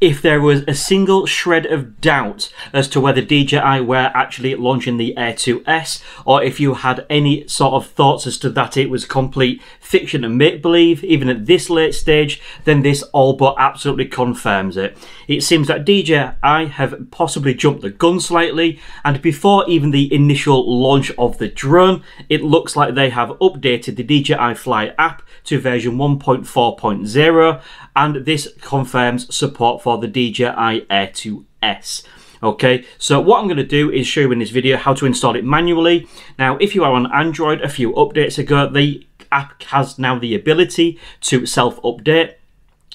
if there was a single shred of doubt as to whether DJI were actually launching the Air 2S, or if you had any sort of thoughts as to that it was complete fiction and make-believe, even at this late stage, then this all but absolutely confirms it. It seems that DJI have possibly jumped the gun slightly, and before even the initial launch of the drone, it looks like they have updated the DJI Fly app to version 1.4.0, and this confirms support for the DJI Air 2S. Okay, so what I'm going to do is show you in this video how to install it manually. Now, if you are on Android, a few updates ago, the app has now the ability to self-update.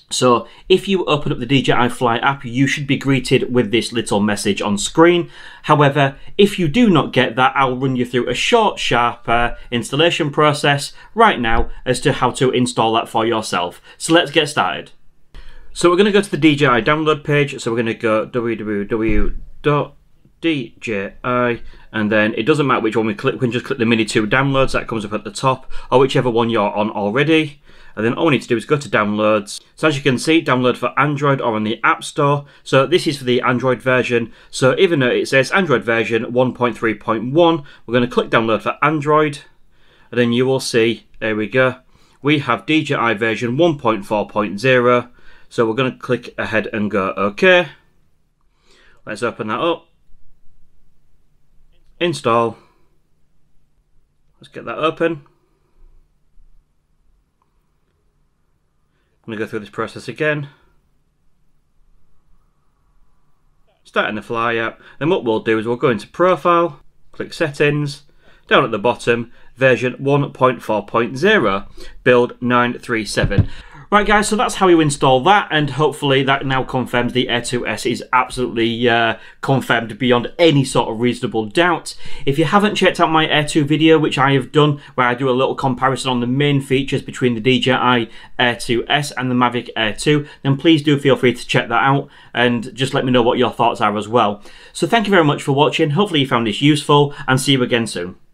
So if you open up the DJI Fly app, you should be greeted with this little message on screen. However, if you do not get that, I'll run you through a short, sharp installation process right now as to how to install that for yourself. So let's get started. So we're going to go to the DJI download page. So we're going to go www.dji, and then it doesn't matter which one we click. We can just click the Mini 2 downloads. That comes up at the top, or whichever one you're on already. And then all we need to do is go to downloads. So as you can see, download for Android or on the App Store. So this is for the Android version. So even though it says Android version 1.3.1, we're going to click download for Android. And then you will see, there we go. We have DJI version 1.4.0. So we're going to click ahead and go OK. Let's open that up. Install. Let's get that open. I'm going to go through this process again. Starting the Fly app. Then what we'll do is we'll go into Profile, click Settings, down at the bottom, version 1.4.0, build 937. Right guys, so that's how you install that, and hopefully that now confirms the Air 2S is absolutely confirmed beyond any sort of reasonable doubt. If you haven't checked out my Air 2 video, which I have done, where I do a little comparison on the main features between the DJI Air 2S and the Mavic Air 2, then please do feel free to check that out and just let me know what your thoughts are as well. So thank you very much for watching, hopefully you found this useful, and see you again soon.